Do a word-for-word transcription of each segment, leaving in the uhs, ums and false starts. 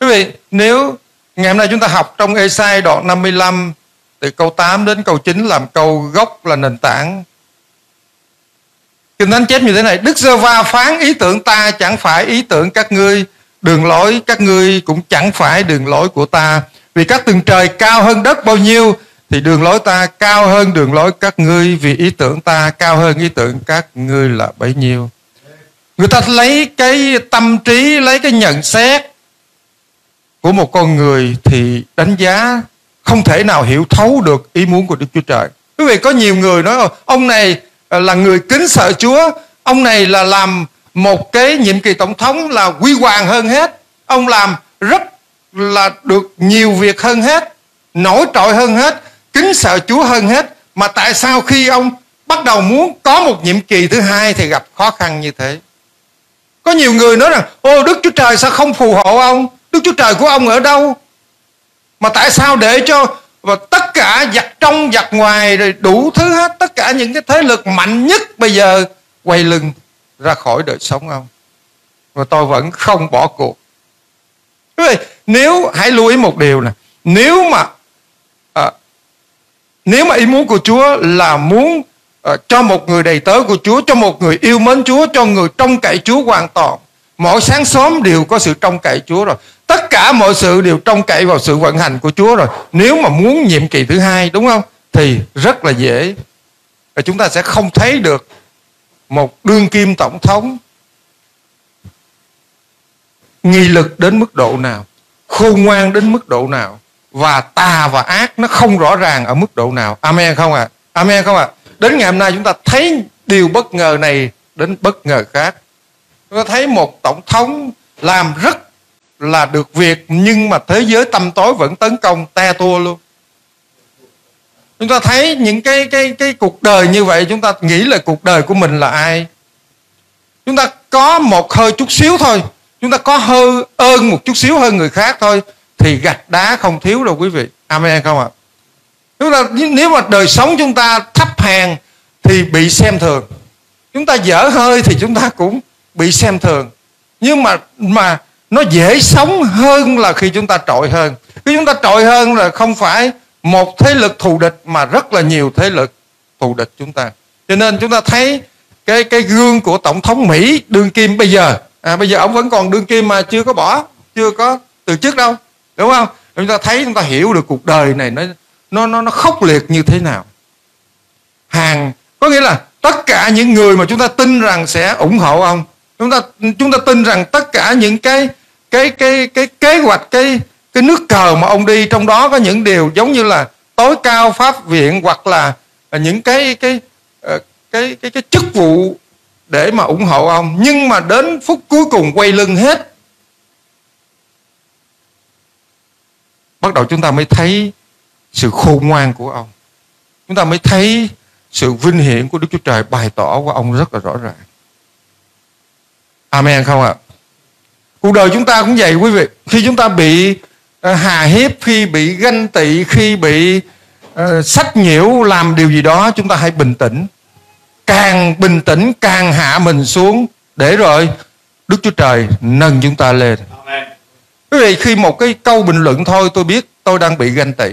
Quý vị, nếu ngày hôm nay chúng ta học trong Ê-sai đoạn năm mươi lăm từ câu tám đến câu chín làm câu gốc là nền tảng. Kinh Thánh chép như thế này: Đức Giê-hô-va phán ý tưởng ta chẳng phải ý tưởng các ngươi, đường lối các ngươi cũng chẳng phải đường lối của ta. Vì các tầng trời cao hơn đất bao nhiêu thì đường lối ta cao hơn đường lối các ngươi, vì ý tưởng ta cao hơn ý tưởng các ngươi là bấy nhiêu. Người ta lấy cái tâm trí, lấy cái nhận xét của một con người thì đánh giá không thể nào hiểu thấu được ý muốn của Đức Chúa Trời. Quý vị, có nhiều người nói ông này là người kính sợ Chúa, ông này là làm một cái nhiệm kỳ tổng thống là huy hoàng hơn hết, ông làm rất là được nhiều việc hơn hết, nổi trội hơn hết, kính sợ Chúa hơn hết, mà tại sao khi ông bắt đầu muốn có một nhiệm kỳ thứ hai thì gặp khó khăn như thế? Có nhiều người nói rằng ô, Đức Chúa Trời sao không phù hộ ông, Đức Chúa Trời của ông ở đâu, mà tại sao để cho và tất cả giặc trong giặc ngoài rồi đủ thứ hết, tất cả những cái thế lực mạnh nhất bây giờ quay lưng ra khỏi đời sống ông, và tôi vẫn không bỏ cuộc. Quý vị, nếu hãy lưu ý một điều nè, nếu mà à, nếu mà ý muốn của Chúa là muốn à, cho một người đầy tớ của Chúa, cho một người yêu mến Chúa, cho người trông cậy Chúa hoàn toàn, mỗi sáng sớm đều có sự trông cậy Chúa rồi, tất cả mọi sự đều trông cậy vào sự vận hành của Chúa rồi. Nếu mà muốn nhiệm kỳ thứ hai, đúng không, thì rất là dễ, và chúng ta sẽ không thấy được một đương kim tổng thống nghị lực đến mức độ nào, khôn ngoan đến mức độ nào, và tà và ác nó không rõ ràng ở mức độ nào. Amen không ạ? À? Amen không ạ? À? Đến ngày hôm nay chúng ta thấy điều bất ngờ này đến bất ngờ khác. Chúng ta thấy một tổng thống làm rất là được việc, nhưng mà thế giới tăm tối vẫn tấn công te tua luôn. Chúng ta thấy những cái cái cái cuộc đời như vậy, chúng ta nghĩ là cuộc đời của mình là ai. Chúng ta có một hơi chút xíu thôi, chúng ta có hơi ơn một chút xíu hơn người khác thôi thì gạch đá không thiếu đâu quý vị. Amen không ạ? Chúng ta nếu mà đời sống chúng ta thấp hèn thì bị xem thường, chúng ta dở hơi thì chúng ta cũng bị xem thường. Nhưng mà mà nó dễ sống hơn là khi chúng ta trội hơn. Khi chúng ta trội hơn là không phải một thế lực thù địch mà rất là nhiều thế lực thù địch chúng ta. Cho nên chúng ta thấy cái cái gương của tổng thống Mỹ đương kim bây giờ, à, bây giờ ông vẫn còn đương kim mà chưa có bỏ, chưa có từ chức đâu, đúng không? Chúng ta thấy, chúng ta hiểu được cuộc đời này nó nó nó, nó khốc liệt như thế nào. Hàng có nghĩa là tất cả những người mà chúng ta tin rằng sẽ ủng hộ ông, chúng ta chúng ta tin rằng tất cả những cái cái cái cái kế hoạch, cái cái nước cờ mà ông đi, trong đó có những điều giống như là tối cao pháp viện hoặc là những cái cái cái cái cái, cái chức vụ để mà ủng hộ ông, nhưng mà đến phút cuối cùng quay lưng hết. Bắt đầu chúng ta mới thấy sự khôn ngoan của ông, chúng ta mới thấy sự vinh hiển của Đức Chúa Trời bày tỏ qua ông rất là rõ ràng. Amen không ạ? À? Cuộc đời chúng ta cũng vậy quý vị. Khi chúng ta bị hà hiếp, khi bị ganh tị, khi bị uh, sách nhiễu làm điều gì đó, chúng ta hãy bình tĩnh. Càng bình tĩnh càng hạ mình xuống, để rồi Đức Chúa Trời nâng chúng ta lên. Amen. Quý vị, khi một cái câu bình luận thôi tôi biết tôi đang bị ganh tị.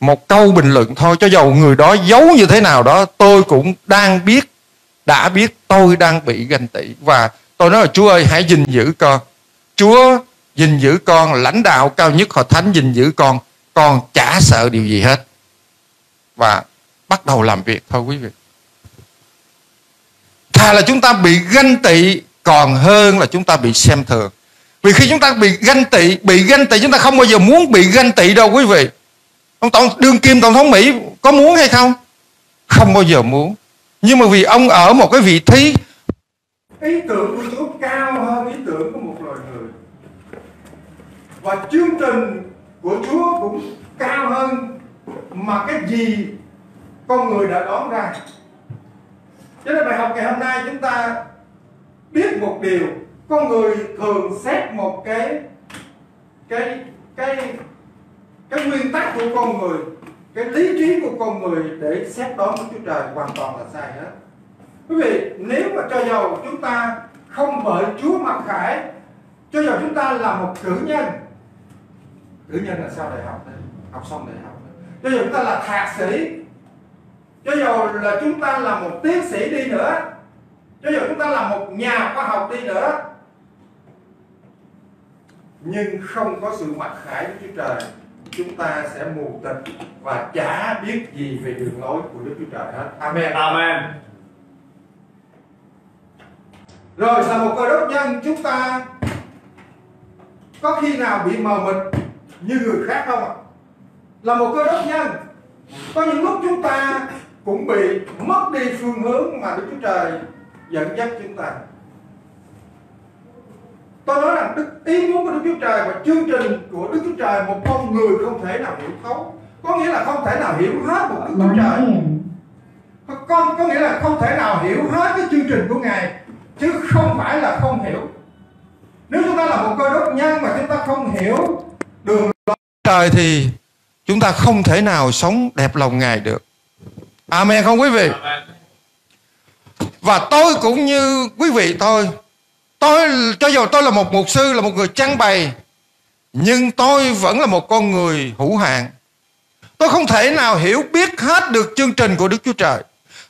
Một câu bình luận thôi, cho dầu người đó giấu như thế nào đó, tôi cũng đang biết, đã biết tôi đang bị ganh tị. Và tôi nói là Chúa ơi hãy gìn giữ con, Chúa gìn giữ con, lãnh đạo cao nhất hội thánh gìn giữ con, con chả sợ điều gì hết. Và bắt đầu làm việc thôi quý vị. Thà là chúng ta bị ganh tị còn hơn là chúng ta bị xem thường. Vì khi chúng ta bị ganh tị, bị ganh tị chúng ta không bao giờ muốn bị ganh tị đâu quý vị. Ông tổng đương kim tổng thống Mỹ có muốn hay không? Không bao giờ muốn. Nhưng mà vì ông ở một cái vị trí, ý tưởng của Chúa cao hơn ý tưởng của một loài người, và chương trình của Chúa cũng cao hơn mà cái gì con người đã đón ra. Cho nên bài học ngày hôm nay chúng ta biết một điều, con người thường xét một cái cái cái cái nguyên tắc của con người cái lý trí của con người để xét đoán Đức Chúa Trời hoàn toàn là sai hết. Quý vị, nếu mà cho dầu chúng ta không bởi Chúa mặc khải, cho dầu chúng ta là một cử nhân, cử nhân là sao đại học đấy, học xong đại học đấy. Cho dầu chúng ta là thạc sĩ, cho dầu là chúng ta là một tiến sĩ đi nữa, cho dầu chúng ta là một nhà khoa học đi nữa, nhưng không có sự mặc khải của Chúa Trời, chúng ta sẽ mù tịt và chả biết gì về đường lối của Đức Chúa Trời hết. Amen. Amen. Rồi là một cơ đốc nhân, chúng ta có khi nào bị mờ mịt như người khác không ạ? Là một cơ đốc nhân, có những lúc chúng ta cũng bị mất đi phương hướng mà Đức Chúa Trời dẫn dắt chúng ta. Tôi nói rằng đức ý muốn của Đức Chúa Trời và chương trình của Đức Chúa Trời một con người không thể nào hiểu thấu, có nghĩa là không thể nào hiểu hết một Đức Chúa Trời, có, có nghĩa là không thể nào hiểu hết cái chương trình của Ngài, chứ không phải là không hiểu. Nếu chúng ta là một cơ đốc nhân mà chúng ta không hiểu đường lối Trời thì chúng ta không thể nào sống đẹp lòng Ngài được. Amen không quý vị? Và tôi cũng như quý vị tôi, tôi cho dù tôi là một mục sư, là một người trang bày, nhưng tôi vẫn là một con người hữu hạn. Tôi không thể nào hiểu biết hết được chương trình của Đức Chúa Trời.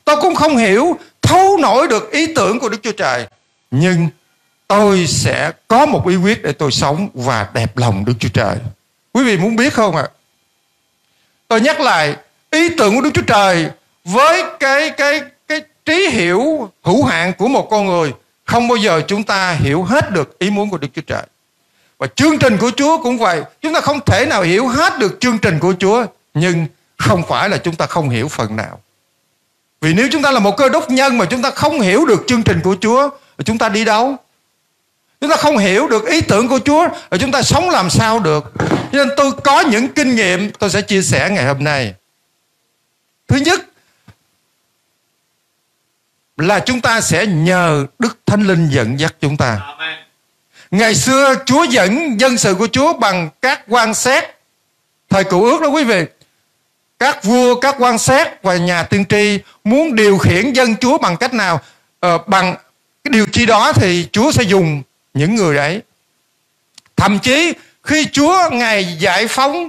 Tôi cũng không hiểu thấu nổi được ý tưởng của Đức Chúa Trời. Nhưng tôi sẽ có một bí quyết để tôi sống và đẹp lòng Đức Chúa Trời. Quý vị muốn biết không ạ? À? Tôi nhắc lại, ý tưởng của Đức Chúa Trời với cái cái cái trí hiểu hữu hạn của một con người, không bao giờ chúng ta hiểu hết được ý muốn của Đức Chúa Trời. Và chương trình của Chúa cũng vậy, chúng ta không thể nào hiểu hết được chương trình của Chúa, nhưng không phải là chúng ta không hiểu phần nào. Vì nếu chúng ta là một cơ đốc nhân mà chúng ta không hiểu được chương trình của Chúa, chúng ta đi đâu? Chúng ta không hiểu được ý tưởng của Chúa, chúng ta sống làm sao được? Cho nên tôi có những kinh nghiệm tôi sẽ chia sẻ ngày hôm nay. Thứ nhất là chúng ta sẽ nhờ Đức Thánh Linh dẫn dắt chúng ta. Ngày xưa Chúa dẫn dân sự của Chúa bằng các quan xét. Thời Cựu Ước đó quý vị, các vua, các quan xét và nhà tiên tri muốn điều khiển dân Chúa bằng cách nào, ờ, bằng cái điều chi đó thì Chúa sẽ dùng những người đấy. Thậm chí khi Chúa Ngài giải phóng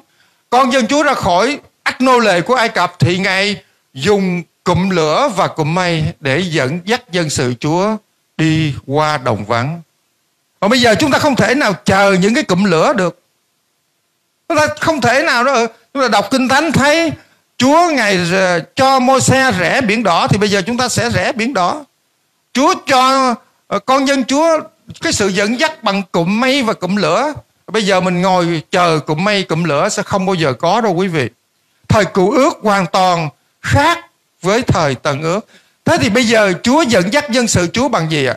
con dân Chúa ra khỏi ách nô lệ của Ai Cập thì Ngài dùng cụm lửa và cụm mây để dẫn dắt dân sự Chúa đi qua đồng vắng. Còn bây giờ chúng ta không thể nào chờ những cái cụm lửa được. Chúng ta không thể nào đó. Chúng ta đọc Kinh Thánh thấy Chúa Ngài cho Môi-se rẽ biển đỏ thì bây giờ chúng ta sẽ rẽ biển đỏ. Chúa cho con dân Chúa cái sự dẫn dắt bằng cụm mây và cụm lửa. Bây giờ mình ngồi chờ cụm mây, cụm lửa sẽ không bao giờ có đâu quý vị. Thời Cựu Ước hoàn toàn khác với thời Tân Ước. Thế thì bây giờ Chúa dẫn dắt dân sự Chúa bằng gì ạ?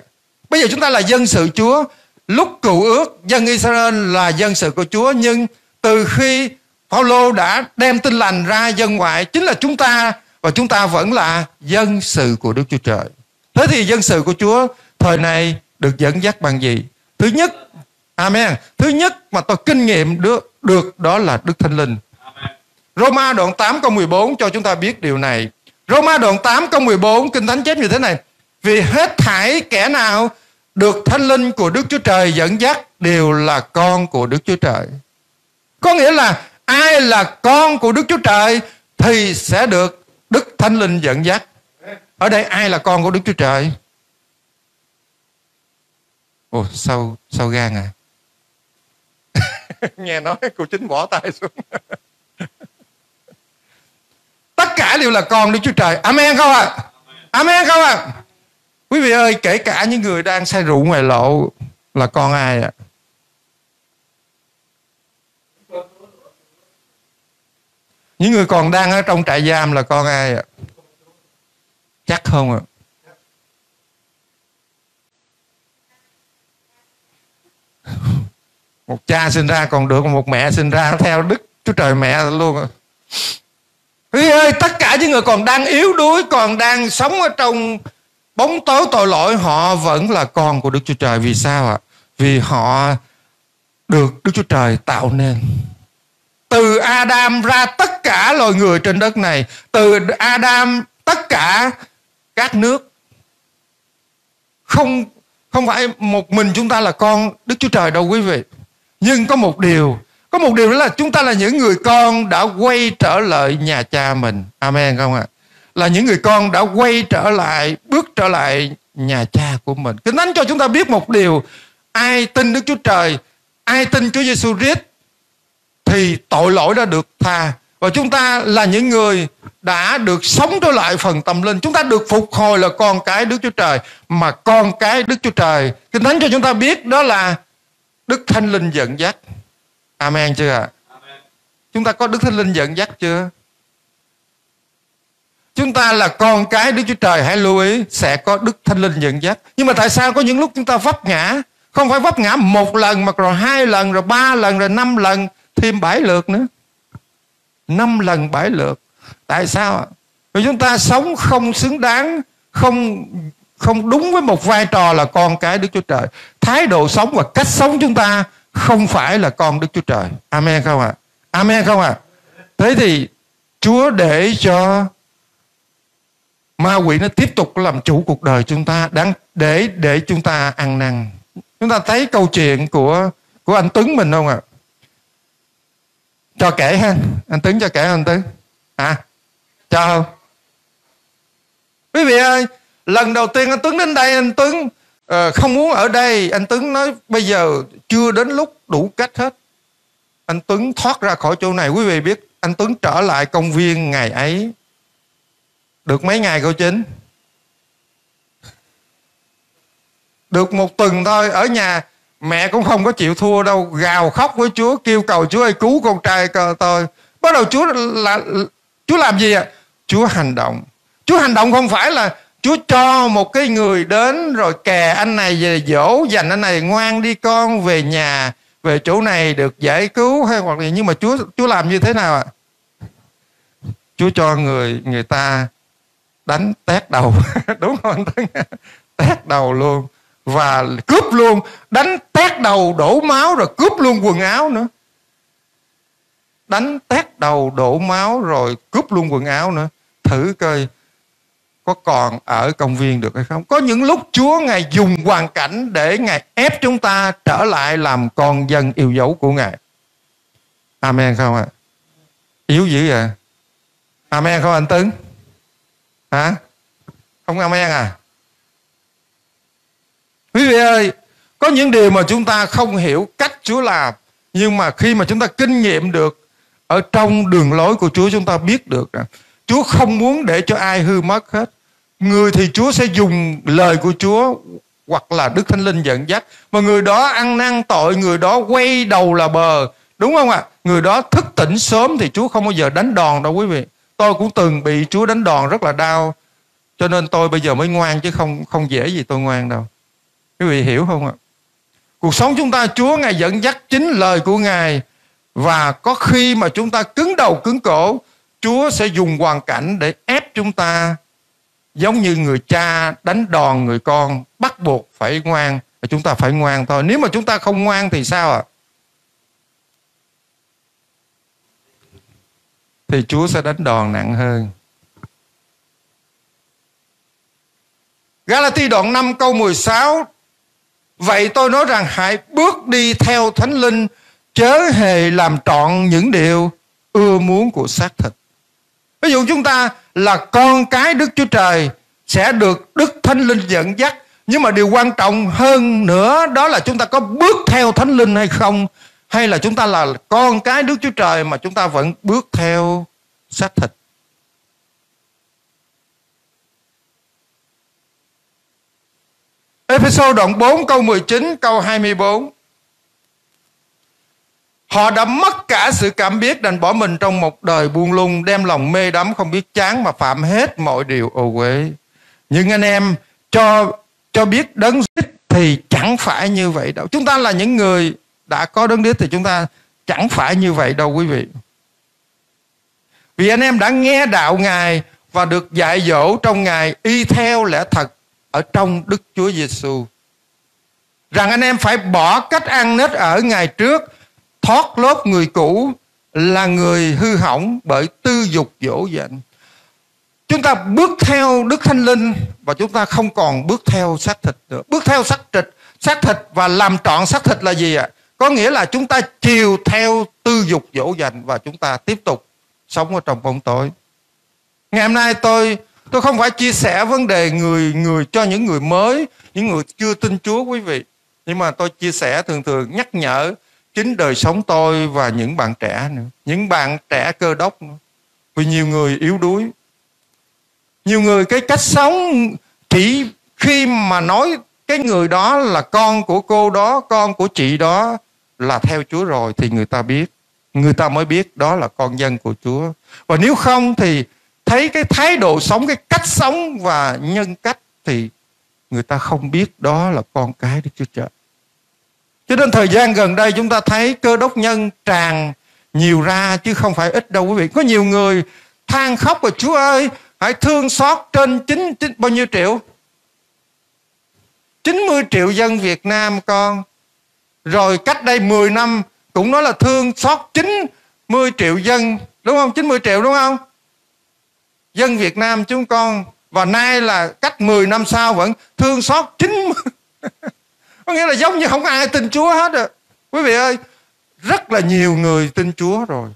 Bây giờ chúng ta là dân sự Chúa. Lúc Cựu Ước dân Israel là dân sự của Chúa, nhưng từ khi Phaolô đã đem tin lành ra dân ngoại, chính là chúng ta, và chúng ta vẫn là dân sự của Đức Chúa Trời. Thế thì dân sự của Chúa thời này được dẫn dắt bằng gì? Thứ nhất, amen, thứ nhất mà tôi kinh nghiệm được, được đó là Đức Thánh Linh. Roma đoạn tám câu mười bốn cho chúng ta biết điều này. Roma đoạn tám câu mười bốn Kinh Thánh chép như thế này: vì hết thảy kẻ nào được Thánh Linh của Đức Chúa Trời dẫn dắt đều là con của Đức Chúa Trời. Có nghĩa là ai là con của Đức Chúa Trời thì sẽ được Đức Thánh Linh dẫn dắt. Ở đây ai là con của Đức Chúa Trời? Ồ, sao, sao gan à? Nghe nói cô Chính bỏ tay xuống. Tất cả đều là con Đức Chúa Trời. Amen không ạ? À? Amen không ạ? À? Quý vị ơi, kể cả những người đang say rượu ngoài lộ là con ai ạ? À? Những người còn đang ở trong trại giam là con ai ạ? À? Chắc không ạ? À? Một cha sinh ra còn được, một mẹ sinh ra theo Đức Chúa Trời mẹ luôn ạ. À. Quý ơi, tất cả những người còn đang yếu đuối, còn đang sống ở trong bóng tối tội lỗi, họ vẫn là con của Đức Chúa Trời. Vì sao ạ? Vì họ được Đức Chúa Trời tạo nên. từ Adam ra tất cả loài người trên đất này, từ Adam tất cả các nước. Không không phải một mình chúng ta là con Đức Chúa Trời đâu quý vị. Nhưng có một điều, có một điều đó là chúng ta là những người con đã quay trở lại nhà cha mình. Amen không ạ? Là những người con đã quay trở lại, bước trở lại nhà cha của mình. Kinh Thánh cho chúng ta biết một điều, ai tin Đức Chúa Trời, ai tin Chúa Giêsu Christ thì tội lỗi đã được tha. Và chúng ta là những người đã được sống trở lại phần tâm linh. Chúng ta được phục hồi là con cái Đức Chúa Trời. Mà con cái Đức Chúa Trời, Kinh Thánh cho chúng ta biết đó là Đức Thánh Linh dẫn dắt. Amen chưa ạ? Amen. Chúng ta có Đức Thánh Linh dẫn dắt chưa? Chúng ta là con cái Đức Chúa Trời, hãy lưu ý sẽ có Đức Thánh Linh dẫn dắt. Nhưng mà tại sao có những lúc chúng ta vấp ngã? Không phải vấp ngã một lần mà rồi hai lần, rồi ba lần, rồi năm lần, thêm bảy lượt nữa. Năm lần bảy lượt. Tại sao? Vì chúng ta sống không xứng đáng, không không đúng với một vai trò là con cái Đức Chúa Trời. Thái độ sống và cách sống chúng ta không phải là con Đức Chúa Trời. Amen không ạ? À? Amen không ạ? À? Thế thì Chúa để cho ma quỷ nó tiếp tục làm chủ cuộc đời chúng ta, đáng để để chúng ta ăn năn. Chúng ta thấy câu chuyện của của anh Tuấn mình không ạ? À? Cho kể ha, anh Tuấn cho kể anh Tuấn. À, cho không? Quý vị ơi, lần đầu tiên anh Tuấn đến đây, anh Tuấn uh, không muốn ở đây. Anh Tuấn nói bây giờ chưa đến lúc, đủ cách hết. Anh Tuấn thoát ra khỏi chỗ này. Quý vị biết anh Tuấn trở lại công viên ngày ấy được mấy ngày cô Chính? Được một tuần thôi. Ở nhà mẹ cũng không có chịu thua đâu, gào khóc với Chúa, kêu cầu Chúa ơi cứu con trai tôi. Bắt đầu Chúa là Chúa làm gì ạ? Chúa hành động. Chúa hành động không phải là Chúa cho một cái người đến rồi kè anh này về dỗ dành anh này ngoan đi con về nhà, về chỗ này được giải cứu hay hoặc gì. Nhưng mà Chúa Chúa làm như thế nào ạ? Chúa cho người người ta đánh tét đầu. Đúng không anh? Tét đầu luôn và cướp luôn, đánh tét đầu đổ máu rồi cướp luôn quần áo nữa. Đánh tét đầu đổ máu rồi cướp luôn quần áo nữa. Thử coi có còn ở công viên được hay không. Có những lúc Chúa Ngài dùng hoàn cảnh để Ngài ép chúng ta trở lại làm con dân yêu dấu của Ngài. Amen không ạ? À? Yếu dữ vậy. Amen không anh Tấn? Hả? Không amen à? Quý vị ơi, có những điều mà chúng ta không hiểu cách Chúa làm, nhưng mà khi mà chúng ta kinh nghiệm được ở trong đường lối của Chúa, chúng ta biết được rằng Chúa không muốn để cho ai hư mất hết. Người thì Chúa sẽ dùng lời của Chúa hoặc là Đức Thánh Linh dẫn dắt, mà người đó ăn năn tội, người đó quay đầu là bờ. Đúng không ạ? À? Người đó thức tỉnh sớm thì Chúa không bao giờ đánh đòn đâu quý vị. Tôi cũng từng bị Chúa đánh đòn rất là đau, cho nên tôi bây giờ mới ngoan, chứ không không dễ gì tôi ngoan đâu. Quý vị hiểu không ạ? Cuộc sống chúng ta Chúa Ngài dẫn dắt chính lời của Ngài. Và có khi mà chúng ta cứng đầu cứng cổ, Chúa sẽ dùng hoàn cảnh để ép chúng ta, giống như người cha đánh đòn người con, bắt buộc phải ngoan. Và chúng ta phải ngoan thôi. Nếu mà chúng ta không ngoan thì sao ạ? À? Thì Chúa sẽ đánh đòn nặng hơn. Galatia đoạn năm câu mười sáu: vậy tôi nói rằng hãy bước đi theo Thánh Linh, chớ hề làm trọn những điều ưa muốn của xác thịt. Ví dụ chúng ta là con cái Đức Chúa Trời sẽ được Đức Thánh Linh dẫn dắt, nhưng mà điều quan trọng hơn nữa đó là chúng ta có bước theo Thánh Linh hay không, hay là chúng ta là con cái Đức Chúa Trời mà chúng ta vẫn bước theo xác thịt. Ê-phê-sô đoạn bốn câu mười chín câu hai mươi bốn: họ đã mất cả sự cảm biết, đành bỏ mình trong một đời buông lung, đem lòng mê đắm không biết chán mà phạm hết mọi điều ô uế. Nhưng anh em cho cho biết Đấng Christ thì chẳng phải như vậy đâu. Chúng ta là những người đã có Đấng Christ thì chúng ta chẳng phải như vậy đâu quý vị. Vì anh em đã nghe đạo Ngài và được dạy dỗ trong Ngài y theo lẽ thật ở trong Đức Chúa Giêsu, rằng anh em phải bỏ cách ăn nết ở ngày trước, thoát lốt người cũ, là người hư hỏng bởi tư dục dỗ dành. Chúng ta bước theo Đức Thánh Linh và chúng ta không còn bước theo xác thịt nữa. Bước theo xác thịt, xác thịt và làm trọn xác thịt là gì ạ? Có nghĩa là chúng ta chiều theo tư dục dỗ dành và chúng ta tiếp tục sống ở trong bóng tối. Ngày hôm nay tôi tôi không phải chia sẻ vấn đề người người cho những người mới, những người chưa tin Chúa quý vị. Nhưng mà tôi chia sẻ thường thường nhắc nhở chính đời sống tôi và những bạn trẻ nữa, những bạn trẻ cơ đốc nữa. Vì nhiều người yếu đuối, nhiều người cái cách sống chỉ khi mà nói cái người đó là con của cô đó, con của chị đó là theo Chúa rồi thì người ta biết, người ta mới biết đó là con dân của Chúa. Và nếu không thì thấy cái thái độ sống, cái cách sống và nhân cách thì người ta không biết đó là con cái Đức Chúa Trời. Cho nên thời gian gần đây chúng ta thấy cơ đốc nhân tràn nhiều ra chứ không phải ít đâu quý vị. Có nhiều người than khóc rồi, Chúa ơi, hãy thương xót trên chín, chín, bao nhiêu triệu? chín mươi triệu dân Việt Nam con. Rồi cách đây mười năm cũng nói là thương xót chín mươi triệu dân, đúng không? chín mươi triệu đúng không? Dân Việt Nam chúng con. Và nay là cách mười năm sau vẫn thương xót chín mươi. Có nghĩa là giống như không ai tin Chúa hết rồi. Quý vị ơi, rất là nhiều người tin Chúa rồi.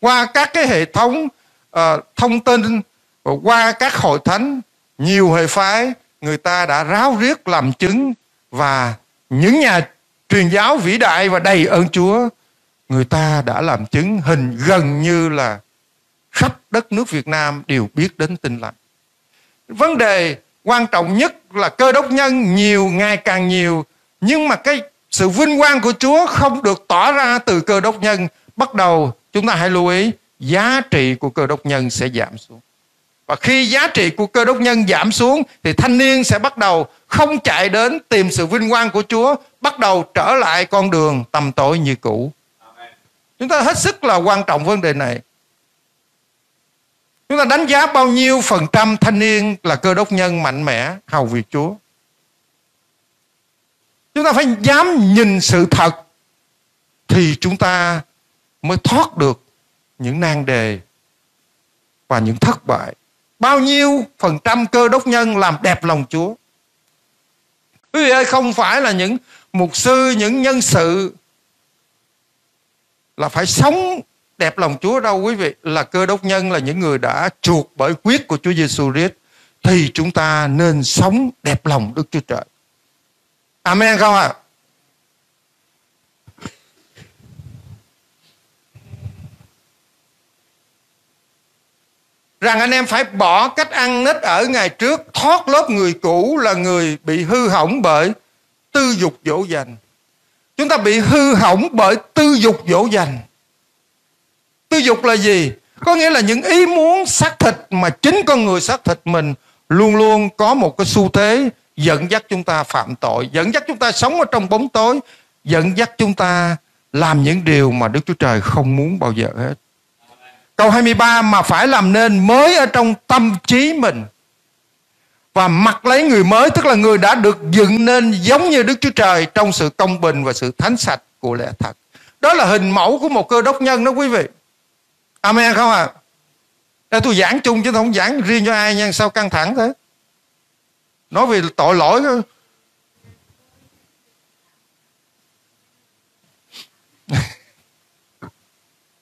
Qua các cái hệ thống uh, thông tin, qua các hội thánh, nhiều hệ phái, người ta đã ráo riết làm chứng. Và những nhà truyền giáo vĩ đại và đầy ơn Chúa, người ta đã làm chứng hình gần như là khắp đất nước Việt Nam đều biết đến tin lành. Vấn đề quan trọng nhất là cơ đốc nhân nhiều, ngày càng nhiều, nhưng mà cái sự vinh quang của Chúa không được tỏ ra từ cơ đốc nhân. Bắt đầu chúng ta hãy lưu ý, giá trị của cơ đốc nhân sẽ giảm xuống. Và khi giá trị của cơ đốc nhân giảm xuống thì thanh niên sẽ bắt đầu không chạy đến tìm sự vinh quang của Chúa, bắt đầu trở lại con đường tầm tối như cũ. Chúng ta hết sức là quan trọng vấn đề này. Chúng ta đánh giá bao nhiêu phần trăm thanh niên là cơ đốc nhân mạnh mẽ, hầu việc Chúa. Chúng ta phải dám nhìn sự thật thì chúng ta mới thoát được những nan đề và những thất bại. Bao nhiêu phần trăm cơ đốc nhân làm đẹp lòng Chúa? Quý vị ơi, không phải là những mục sư, những nhân sự là phải sống đẹp lòng Chúa đâu quý vị. Là cơ đốc nhân, là những người đã chuộc bởi huyết của Chúa Giêsu Christ thì chúng ta nên sống đẹp lòng Đức Chúa Trời. Amen không ạ? À? Rằng anh em phải bỏ cách ăn nết ở ngày trước, thoát lớp người cũ là người bị hư hỏng bởi tư dục dỗ dành. Chúng ta bị hư hỏng bởi tư dục dỗ dành. Tư dục là gì? Có nghĩa là những ý muốn xác thịt mà chính con người xác thịt mình luôn luôn có một cái xu thế dẫn dắt chúng ta phạm tội, dẫn dắt chúng ta sống ở trong bóng tối, dẫn dắt chúng ta làm những điều mà Đức Chúa Trời không muốn bao giờ hết. Câu hai mươi ba, mà phải làm nên mới ở trong tâm trí mình và mặc lấy người mới, tức là người đã được dựng nên giống như Đức Chúa Trời trong sự công bình và sự thánh sạch của lẽ thật. Đó là hình mẫu của một cơ đốc nhân đó quý vị. Amen không ạ? À? Tôi giảng chung chứ không giảng riêng cho ai nha, sao căng thẳng thế? Nói về tội lỗi.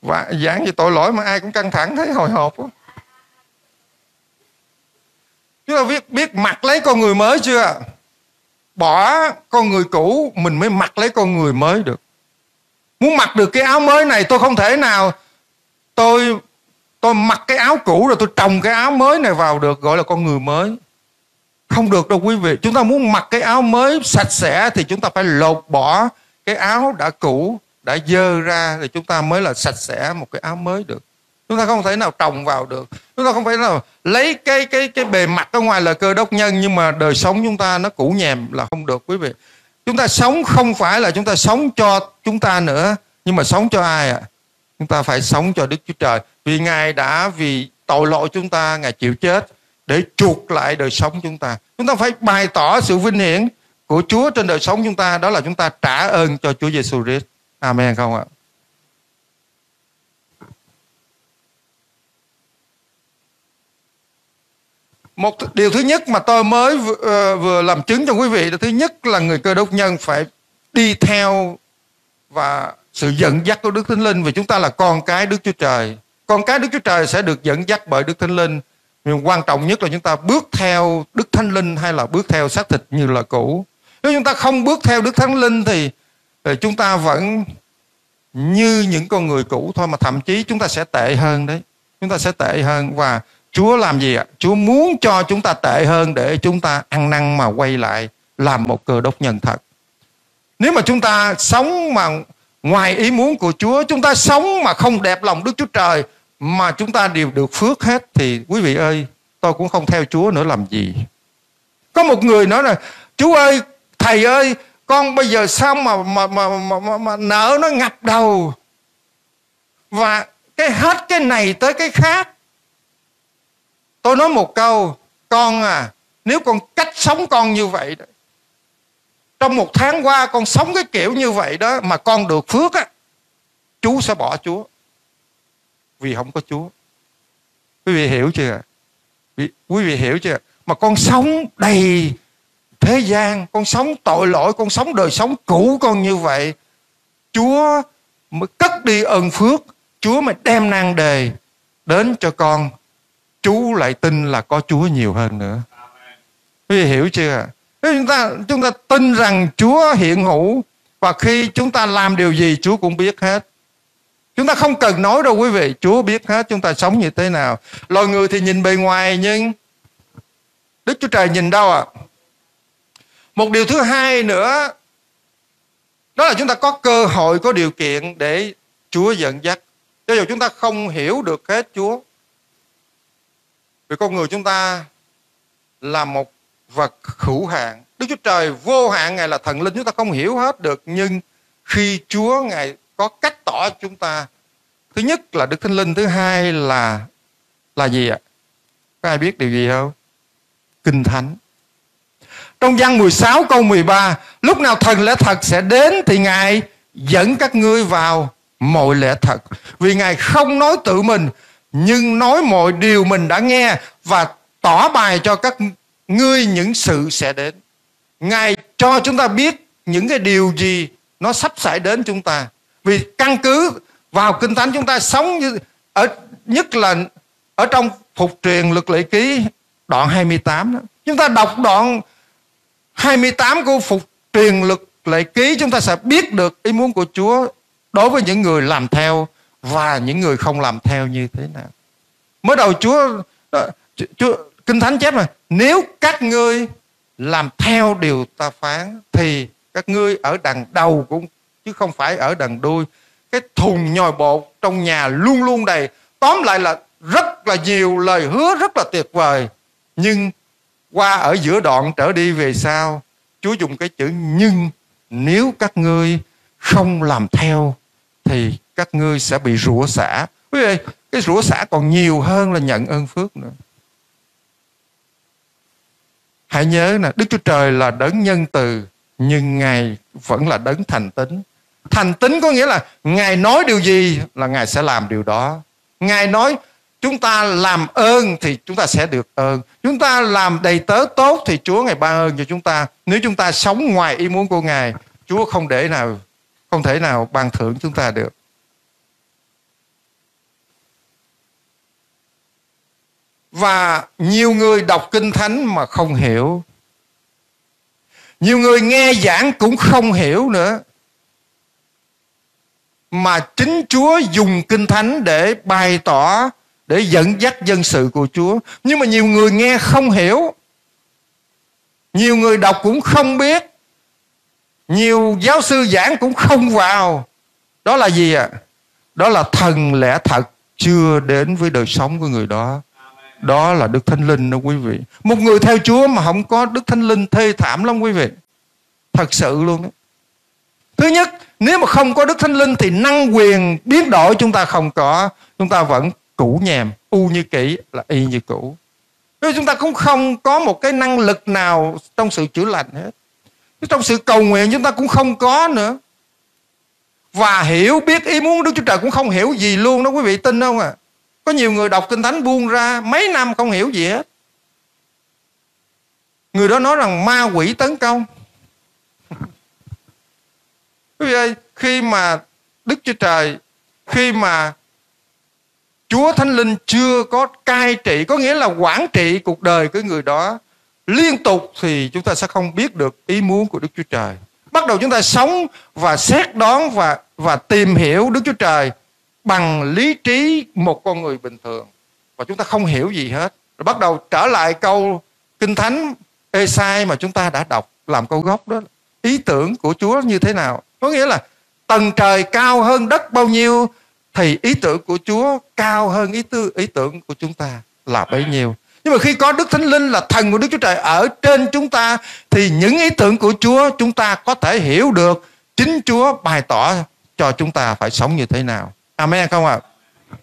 Và giảng về tội lỗi mà ai cũng căng thẳng thấy hồi hộp. Chúng ta biết, biết mặc lấy con người mới chưa? Bỏ con người cũ mình mới mặc lấy con người mới được. Muốn mặc được cái áo mới này tôi không thể nào Tôi tôi mặc cái áo cũ rồi tôi trồng cái áo mới này vào được, gọi là con người mới. Không được đâu quý vị. Chúng ta muốn mặc cái áo mới sạch sẽ thì chúng ta phải lột bỏ cái áo đã cũ, đã dơ ra thì chúng ta mới là sạch sẽ một cái áo mới được. Chúng ta không thể nào trồng vào được. Chúng ta không thể nào lấy cái cái cái bề mặt ở ngoài là cơ đốc nhân nhưng mà đời sống chúng ta nó cũ nhèm là không được quý vị. Chúng ta sống không phải là chúng ta sống cho chúng ta nữa, nhưng mà sống cho ai ạ? À? Chúng ta phải sống cho Đức Chúa Trời. Vì Ngài đã vì tội lỗi chúng ta, Ngài chịu chết để chuộc lại đời sống chúng ta. Chúng ta phải bày tỏ sự vinh hiển của Chúa trên đời sống chúng ta. Đó là chúng ta trả ơn cho Chúa Giêsu Christ. Amen không ạ? Một điều thứ nhất mà tôi mới vừa làm chứng cho quý vị là thứ nhất là người Cơ Đốc nhân phải đi theo và sự dẫn dắt của Đức Thánh Linh, vì chúng ta là con cái Đức Chúa Trời. Con cái Đức Chúa Trời sẽ được dẫn dắt bởi Đức Thánh Linh. Nhưng quan trọng nhất là chúng ta bước theo Đức Thánh Linh hay là bước theo xác thịt như là cũ. Nếu chúng ta không bước theo Đức Thánh Linh thì chúng ta vẫn như những con người cũ thôi, mà thậm chí chúng ta sẽ tệ hơn đấy. Chúng ta sẽ tệ hơn. Và Chúa làm gì ạ? Chúa muốn cho chúng ta tệ hơn để chúng ta ăn năn mà quay lại làm một Cơ Đốc nhân thật. Nếu mà chúng ta sống mà ngoài ý muốn của Chúa, chúng ta sống mà không đẹp lòng Đức Chúa Trời, mà chúng ta đều được phước hết, thì quý vị ơi, tôi cũng không theo Chúa nữa làm gì. Có một người nói là: Chú ơi, Thầy ơi, con bây giờ sao mà, mà, mà, mà, mà, mà nợ nó ngập đầu, và cái hết cái này tới cái khác. Tôi nói một câu: con à, nếu con cách sống con như vậy đó, trong một tháng qua con sống cái kiểu như vậy đó mà con được phước á, chú sẽ bỏ Chúa, vì không có Chúa. Quý vị hiểu chưa? Quý vị hiểu chưa? Mà con sống đầy thế gian, con sống tội lỗi, con sống đời sống cũ con như vậy, Chúa mới cất đi ơn phước, Chúa mới đem nan đề đến cho con. Chú lại tin là có Chúa nhiều hơn nữa. Quý vị hiểu chưa? Chúng ta, chúng ta tin rằng Chúa hiện hữu, và khi chúng ta làm điều gì Chúa cũng biết hết. Chúng ta không cần nói đâu quý vị, Chúa biết hết chúng ta sống như thế nào. Loài người thì nhìn bề ngoài, nhưng Đức Chúa Trời nhìn đâu ạ? À? Một điều thứ hai nữa, đó là chúng ta có cơ hội, có điều kiện để Chúa dẫn dắt. Cho dù chúng ta không hiểu được hết Chúa, vì con người chúng ta là một vật hữu hạn. Đức Chúa Trời vô hạn, Ngài là thần linh, chúng ta không hiểu hết được. Nhưng khi Chúa Ngài có cách tỏ chúng ta, thứ nhất là Đức Thánh Linh, thứ hai là là gì ạ? Có ai biết điều gì không? Kinh Thánh. Trong Giăng mười sáu câu mười ba: lúc nào thần lẽ thật sẽ đến thì Ngài dẫn các ngươi vào mọi lẽ thật, vì Ngài không nói tự mình, nhưng nói mọi điều mình đã nghe và tỏ bày cho các ngươi những sự sẽ đến. Ngài cho chúng ta biết những cái điều gì nó sắp xảy đến chúng ta, vì căn cứ vào Kinh Thánh chúng ta sống như, ở, nhất là ở trong Phục Truyền Luật Lệ Ký đoạn hai mươi tám đó. Chúng ta đọc đoạn hai mươi tám của Phục Truyền Luật Lệ Ký, chúng ta sẽ biết được ý muốn của Chúa đối với những người làm theo và những người không làm theo như thế nào. Mới đầu Chúa, Chúa Kinh Thánh chép là: nếu các ngươi làm theo điều ta phán thì các ngươi ở đằng đầu cũng chứ không phải ở đằng đuôi. Cái thùng nhồi bột trong nhà luôn luôn đầy. Tóm lại là rất là nhiều lời hứa rất là tuyệt vời, nhưng qua ở giữa đoạn trở đi về sau, Chúa dùng cái chữ nhưng: nếu các ngươi không làm theo thì các ngươi sẽ bị rủa xả. Quý vị, cái rủa xả còn nhiều hơn là nhận ơn phước nữa. Hãy nhớ nè, Đức Chúa Trời là đấng nhân từ, nhưng Ngài vẫn là đấng thành tín. Thành tín có nghĩa là Ngài nói điều gì là Ngài sẽ làm điều đó. Ngài nói chúng ta làm ơn thì chúng ta sẽ được ơn. Chúng ta làm đầy tớ tốt thì Chúa Ngài ban ơn cho chúng ta. Nếu chúng ta sống ngoài ý muốn của Ngài, Chúa không để nào, không thể nào ban thưởng chúng ta được. Và nhiều người đọc Kinh Thánh mà không hiểu, nhiều người nghe giảng cũng không hiểu nữa, mà chính Chúa dùng Kinh Thánh để bày tỏ, để dẫn dắt dân sự của Chúa. Nhưng mà nhiều người nghe không hiểu, nhiều người đọc cũng không biết, nhiều giáo sư giảng cũng không vào. Đó là gì ạ? Đó là thần lẽ thật chưa đến với đời sống của người đó. Đó là Đức Thánh Linh đó quý vị. Một người theo Chúa mà không có Đức Thánh Linh thê thảm lắm quý vị, thật sự luôn đó. Thứ nhất, nếu mà không có Đức Thánh Linh thì năng quyền biến đổi chúng ta không có. Chúng ta vẫn cũ nhèm, u như kỹ là y như cũ. Nếu chúng ta cũng không có một cái năng lực nào trong sự chữa lành hết, trong sự cầu nguyện chúng ta cũng không có nữa, và hiểu biết ý muốn Đức Chúa Trời cũng không hiểu gì luôn đó quý vị, tin không ạ? À? Có nhiều người đọc Kinh Thánh buông ra mấy năm không hiểu gì hết. Người đó nói rằng ma quỷ tấn công. Quý vị ơi, khi mà Đức Chúa Trời, khi mà Chúa Thánh Linh chưa có cai trị, có nghĩa là quản trị cuộc đời của người đó liên tục, thì chúng ta sẽ không biết được ý muốn của Đức Chúa Trời. Bắt đầu chúng ta sống và xét đoán và, và tìm hiểu Đức Chúa Trời bằng lý trí một con người bình thường, và chúng ta không hiểu gì hết. Rồi bắt đầu trở lại câu Kinh Thánh Ê-sai mà chúng ta đã đọc làm câu gốc đó, ý tưởng của Chúa như thế nào. Có nghĩa là tầng trời cao hơn đất bao nhiêu thì ý tưởng của Chúa cao hơn ý, tư, ý tưởng của chúng ta là bấy nhiêu. Nhưng mà khi có Đức Thánh Linh là thần của Đức Chúa Trời ở trên chúng ta, thì những ý tưởng của Chúa chúng ta có thể hiểu được. Chính Chúa bày tỏ cho chúng ta phải sống như thế nào. Amen không ạ? À?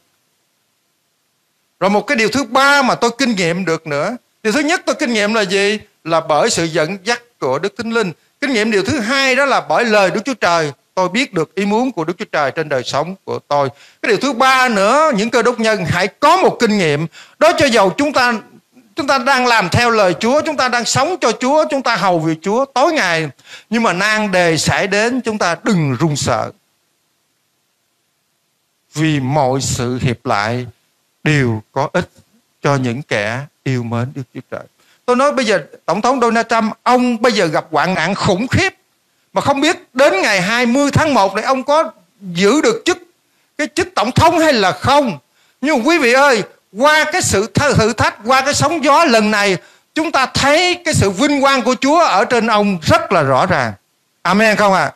Rồi một cái điều thứ ba mà tôi kinh nghiệm được nữa. Điều thứ nhất tôi kinh nghiệm là gì? Là bởi sự dẫn dắt của Đức Thánh Linh. Kinh nghiệm điều thứ hai đó là bởi lời Đức Chúa Trời, tôi biết được ý muốn của Đức Chúa Trời trên đời sống của tôi. Cái điều thứ ba nữa, những cơ đốc nhân hãy có một kinh nghiệm. Đó cho dầu chúng ta chúng ta đang làm theo lời Chúa, chúng ta đang sống cho Chúa, chúng ta hầu việc Chúa tối ngày, nhưng mà nan đề xảy đến, chúng ta đừng run sợ. Vì mọi sự hiệp lại đều có ích cho những kẻ yêu mến Đức Chúa Trời. Tôi nói bây giờ Tổng thống Donald Trump, ông bây giờ gặp hoạn nạn khủng khiếp, mà không biết đến ngày hai mươi tháng một này ông có giữ được chức cái chức tổng thống hay là không. Nhưng quý vị ơi, qua cái sự thử thách, qua cái sóng gió lần này, chúng ta thấy cái sự vinh quang của Chúa ở trên ông rất là rõ ràng. Amen không ạ? À?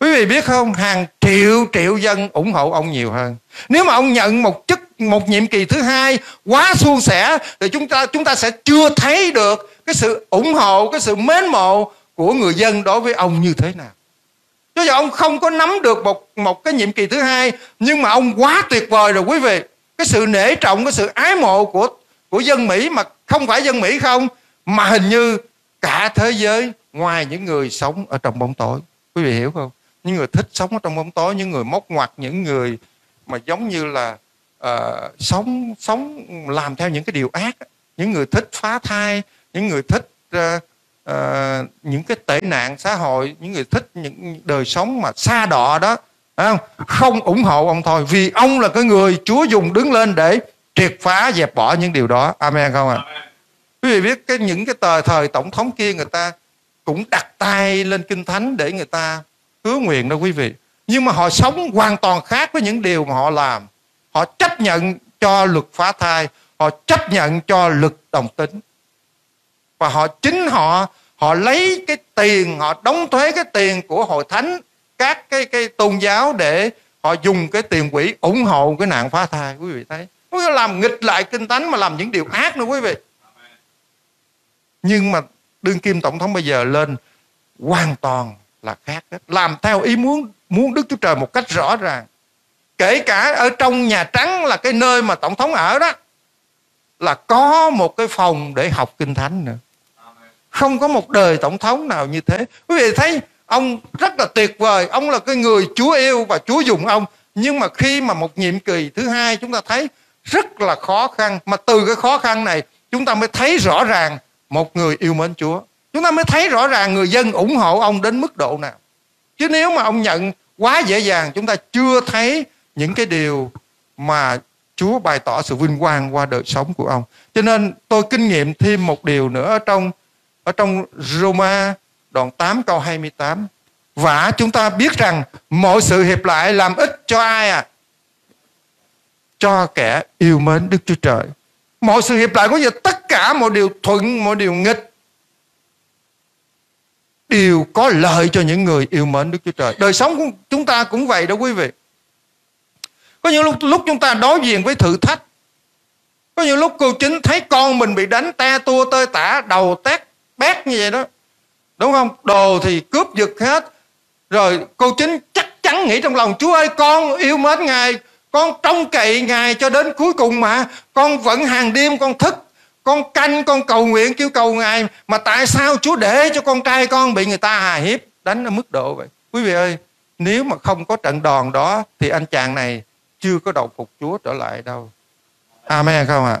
Quý vị biết không, hàng triệu triệu dân ủng hộ ông nhiều hơn. Nếu mà ông nhận một chức, một nhiệm kỳ thứ hai quá suôn sẻ, thì chúng ta chúng ta sẽ chưa thấy được cái sự ủng hộ, cái sự mến mộ của người dân đối với ông như thế nào. Cho dù ông không có nắm được một, một cái nhiệm kỳ thứ hai, nhưng mà ông quá tuyệt vời rồi quý vị. Cái sự nể trọng, cái sự ái mộ của, của dân Mỹ, mà không phải dân Mỹ không, mà hình như cả thế giới, ngoài những người sống ở trong bóng tối. Quý vị hiểu không? Những người thích sống ở trong bóng tối, những người móc ngoặt, những người mà giống như là uh, sống sống làm theo những cái điều ác, những người thích phá thai, những người thích uh, uh, những cái tệ nạn xã hội, những người thích những đời sống mà xa đọa đó, không? Không ủng hộ ông thôi, vì ông là cái người Chúa dùng đứng lên để triệt phá, dẹp bỏ những điều đó. Amen không ạ? À? Quý vị biết cái những cái thời thời tổng thống kia, người ta cũng đặt tay lên Kinh Thánh để người ta hứa nguyện đó quý vị. Nhưng mà họ sống hoàn toàn khác với những điều mà họ làm. Họ chấp nhận cho luật phá thai, họ chấp nhận cho luật đồng tính. Và họ chính họ họ lấy cái tiền, họ đóng thuế cái tiền của hội thánh, các cái cái tôn giáo, để họ dùng cái tiền quỹ ủng hộ cái nạn phá thai. Quý vị thấy, nó làm nghịch lại Kinh Thánh mà làm những điều ác nữa quý vị. Nhưng mà đương kim tổng thống bây giờ lên hoàn toàn là khác hết. Làm theo ý muốn muốn Đức Chúa Trời một cách rõ ràng. Kể cả ở trong Nhà Trắng, là cái nơi mà tổng thống ở đó, là có một cái phòng để học Kinh Thánh nữa. Không có một đời tổng thống nào như thế. Quý vị thấy ông rất là tuyệt vời, ông là cái người Chúa yêu và Chúa dùng ông. Nhưng mà khi mà một nhiệm kỳ thứ hai, chúng ta thấy rất là khó khăn. Mà từ cái khó khăn này, chúng ta mới thấy rõ ràng một người yêu mến Chúa. Chúng ta mới thấy rõ ràng người dân ủng hộ ông đến mức độ nào. Chứ nếu mà ông nhận quá dễ dàng, chúng ta chưa thấy những cái điều mà Chúa bày tỏ sự vinh quang qua đời sống của ông. Cho nên tôi kinh nghiệm thêm một điều nữa ở trong, ở trong Roma đoạn tám câu hai mươi tám. Và chúng ta biết rằng mọi sự hiệp lại làm ích cho ai à? Cho kẻ yêu mến Đức Chúa Trời. Mọi sự hiệp lại có nghĩa tất cả mọi điều thuận, mọi điều nghịch đều có lợi cho những người yêu mến Đức Chúa Trời. Đời sống của chúng ta cũng vậy đó quý vị. Có những lúc, lúc chúng ta đối diện với thử thách. Có những lúc cô chính thấy con mình bị đánh te tua tơi tả, đầu tét bét như vậy đó, đúng không? Đồ thì cướp giật hết. Rồi cô chính chắc chắn nghĩ trong lòng, Chúa ơi, con yêu mến Ngài, con trông cậy Ngài cho đến cuối cùng mà. Con vẫn hàng đêm con thức, con canh, con cầu nguyện kêu cầu Ngài, mà tại sao Chúa để cho con trai con bị người ta hà hiếp, đánh ở mức độ vậy? Quý vị ơi, nếu mà không có trận đòn đó thì anh chàng này chưa có đầu phục Chúa trở lại đâu. Amen không ạ? À?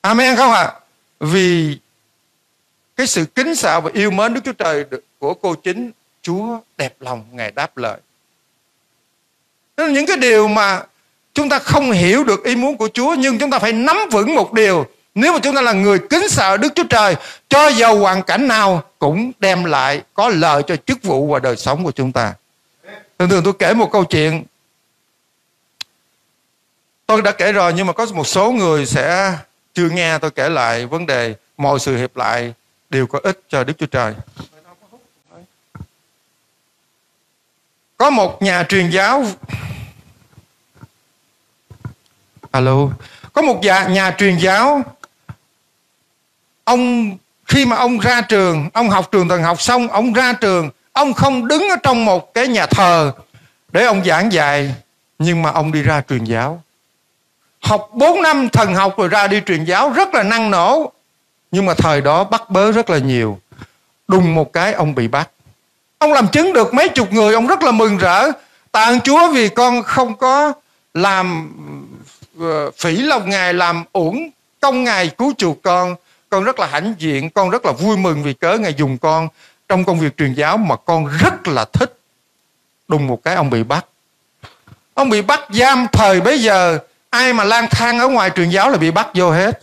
Amen không ạ? À? Vì Cái sự kính sợ và yêu mến Đức Chúa Trời của cô chính, Chúa đẹp lòng Ngài đáp lời. Đó là những cái điều mà chúng ta không hiểu được ý muốn của Chúa, nhưng chúng ta phải nắm vững một điều. Nếu mà chúng ta là người kính sợ Đức Chúa Trời, cho dù hoàn cảnh nào cũng đem lại có lợi cho chức vụ và đời sống của chúng ta. Thường thường tôi kể một câu chuyện, tôi đã kể rồi, nhưng mà có một số người sẽ chưa nghe tôi kể lại vấn đề mọi sự hiệp lại đều có ích cho Đức Chúa Trời. Có một nhà truyền giáo Alo Có một nhà, nhà truyền giáo, ông khi mà ông ra trường, ông học trường thần học xong, ông ra trường, ông không đứng ở trong một cái nhà thờ để ông giảng dạy, nhưng mà ông đi ra truyền giáo. Học bốn năm thần học rồi ra đi truyền giáo, rất là năng nổ. Nhưng mà thời đó bắt bớ rất là nhiều. Đùng một cái ông bị bắt. Ông làm chứng được mấy chục người, ông rất là mừng rỡ. Tạ ơn Chúa vì con không có làm phỉ lòng Ngài, làm uổng công Ngài cứu chuộc con. Con rất là hãnh diện, con rất là vui mừng vì cớ Ngài dùng con trong công việc truyền giáo mà con rất là thích. Đùng một cái ông bị bắt. Ông bị bắt giam. Thời bấy giờ ai mà lang thang ở ngoài truyền giáo là bị bắt vô hết.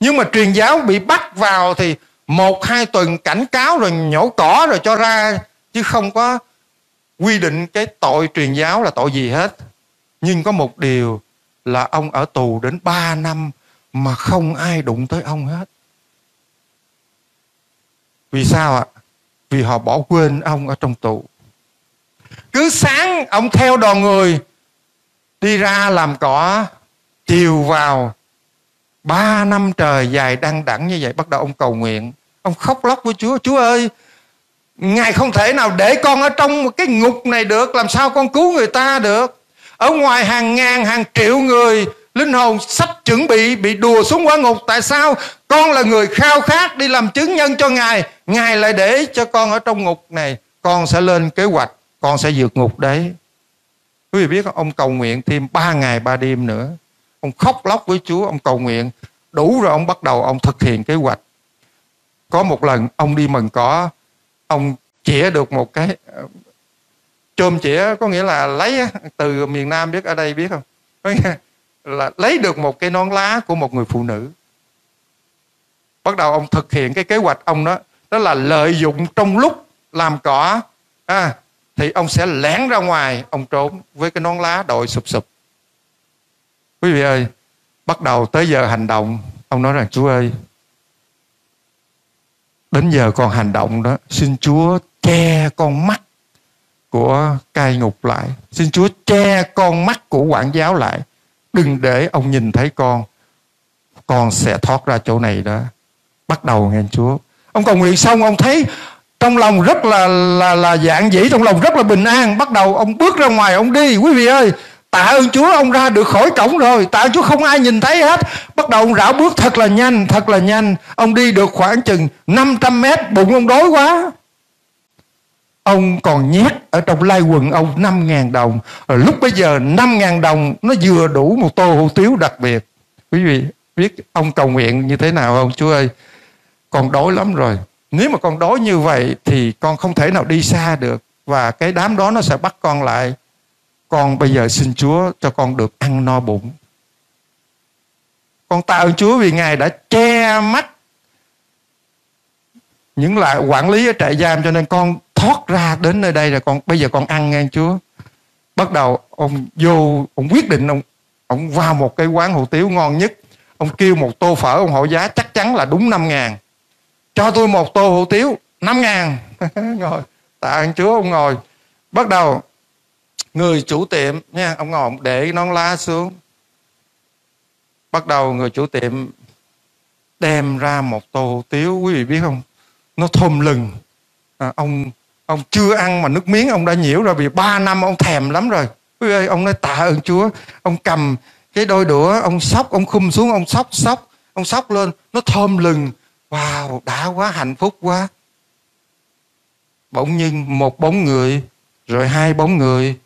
Nhưng mà truyền giáo bị bắt vào thì một hai tuần cảnh cáo rồi nhổ cỏ rồi cho ra, chứ không có quy định cái tội truyền giáo là tội gì hết. Nhưng có một điều là ông ở tù đến ba năm mà không ai đụng tới ông hết. Vì sao ạ? Vì họ bỏ quên ông ở trong tù. Cứ sáng ông theo đoàn người đi ra làm cỏ, chiều vào, ba năm trời dài đăng đẳng như vậy, bắt đầu ông cầu nguyện. Ông khóc lóc với Chúa: Chúa ơi, Ngài không thể nào để con ở trong cái ngục này được, làm sao con cứu người ta được. Ở ngoài hàng ngàn, hàng triệu người, linh hồn sắp chuẩn bị bị đùa xuống quả ngục. Tại sao con là người khao khát đi làm chứng nhân cho Ngài, Ngài lại để cho con ở trong ngục này? Con sẽ lên kế hoạch, con sẽ vượt ngục đấy. Quý vị biết không? Ông cầu nguyện thêm ba ngày ba đêm nữa. Ông khóc lóc với Chúa, ông cầu nguyện. Đủ rồi ông bắt đầu ông thực hiện kế hoạch. Có một lần ông đi mần cỏ, ông chĩa được một cái chôm chĩa, có nghĩa là lấy, từ miền Nam biết ở đây biết không? Là lấy được một cái nón lá của một người phụ nữ. Bắt đầu ông thực hiện cái kế hoạch ông đó, đó là lợi dụng trong lúc làm cỏ à, thì ông sẽ lẻn ra ngoài, ông trốn với cái nón lá đội sụp sụp. Quý vị ơi, bắt đầu tới giờ hành động, ông nói rằng: Chúa ơi, đến giờ con hành động đó, xin Chúa che con mắt của cai ngục lại, xin Chúa che con mắt của quản giáo lại, đừng để ông nhìn thấy con, con sẽ thoát ra chỗ này đó. Bắt đầu nghe Chúa. Ông cầu nguyện xong, ông thấy trong lòng rất là là là dạng dĩ, trong lòng rất là bình an. Bắt đầu ông bước ra ngoài, ông đi. Quý vị ơi, tạ ơn Chúa, ông ra được khỏi cổng rồi. Tạ ơn Chúa, không ai nhìn thấy hết. Bắt đầu ông rảo bước thật là nhanh, thật là nhanh. Ông đi được khoảng chừng năm trăm mét, bụng ông đói quá. Ông còn nhét ở trong lai quần ông năm ngàn đồng. Rồi lúc bây giờ năm ngàn đồng nó vừa đủ một tô hủ tiếu đặc biệt. Quý vị biết ông cầu nguyện như thế nào không? Chúa ơi, con đói lắm rồi. Nếu mà con đói như vậy thì con không thể nào đi xa được, và cái đám đó nó sẽ bắt con lại. Con bây giờ xin Chúa cho con được ăn no bụng. Con tạ ơn Chúa vì Ngài đã che mắt những lại quản lý ở trại giam, cho nên con thoát ra đến nơi đây, là con bây giờ con ăn nghe Chúa. Bắt đầu ông vô, ông quyết định ông ông vào một cái quán hủ tiếu ngon nhất, ông kêu một tô phở, ông hỏi giá chắc chắn là đúng năm ngàn. Cho tôi một tô hủ tiếu năm ngàn. Ngồi, tạ ơn Chúa, ông ngồi. Bắt đầu người chủ tiệm nha, ông ngồi, ông để nón lá xuống. Bắt đầu người chủ tiệm đem ra một tô hủ tiếu, quý vị biết không, nó thơm lừng. À, ông ông chưa ăn mà nước miếng ông đã nhiễu rồi, vì ba năm ông thèm lắm rồi. Quý vị ơi, ông nói tạ ơn Chúa. Ông cầm cái đôi đũa, ông xóc, ông khum xuống, ông xóc xóc, ông xóc lên, nó thơm lừng. Wow, đã quá, hạnh phúc quá. Bỗng nhiên một bóng người, rồi hai bóng người,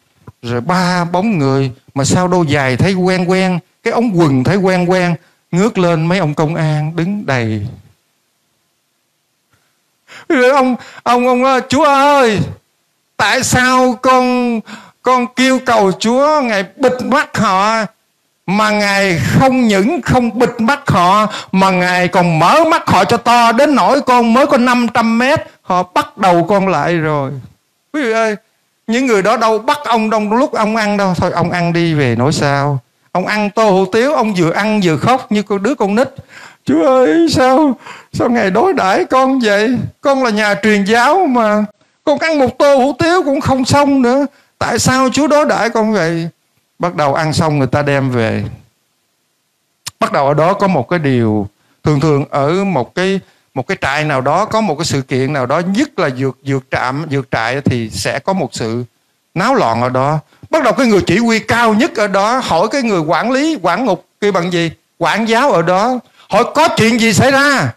rồi ba bóng người, mà sao đôi giày thấy quen quen, cái ống quần thấy quen quen. Ngước lên mấy ông công an đứng đầy. Ông ông ông Chúa ơi, tại sao con con kêu cầu Chúa Ngài bịt mắt họ, mà Ngài không những không bịt mắt họ mà Ngài còn mở mắt họ cho to đến nỗi con mới có năm trăm mét họ bắt đầu con lại rồi. Quý vị ơi, những người đó đâu bắt ông đông lúc ông ăn đâu. Thôi ông ăn đi về nỗi sao. Ông ăn tô hủ tiếu, ông vừa ăn vừa khóc như con đứa con nít. Chúa ơi, sao sao Ngài đối đãi con vậy? Con là nhà truyền giáo mà con ăn một tô hủ tiếu cũng không xong nữa. Tại sao Chúa đối đãi con vậy? Bắt đầu ăn xong người ta đem về. Bắt đầu ở đó có một cái điều, thường thường ở một cái một cái trại nào đó, có một cái sự kiện nào đó, nhất là dược dược trạm dược trại thì sẽ có một sự náo loạn ở đó. Bắt đầu cái người chỉ huy cao nhất ở đó hỏi cái người quản lý quản ngục kêu bằng gì, quản giáo ở đó, hỏi có chuyện gì xảy ra.